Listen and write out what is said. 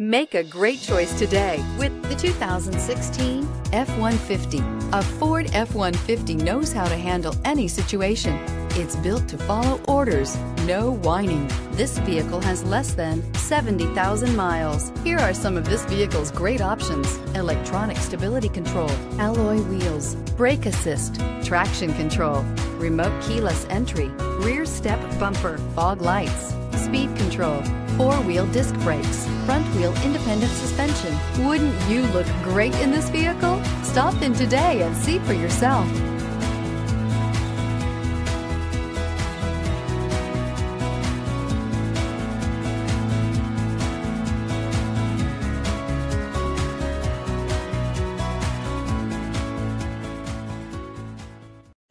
Make a great choice today with the 2016 F-150. A Ford F-150 knows how to handle any situation. It's built to follow orders, no whining. This vehicle has less than 70,000 miles. Here are some of this vehicle's great options: electronic stability control, alloy wheels, brake assist, traction control, remote keyless entry, rear step bumper, fog lights, speed control, four-wheel disc brakes, front-wheel independent suspension. Wouldn't you look great in this vehicle? Stop in today and see for yourself.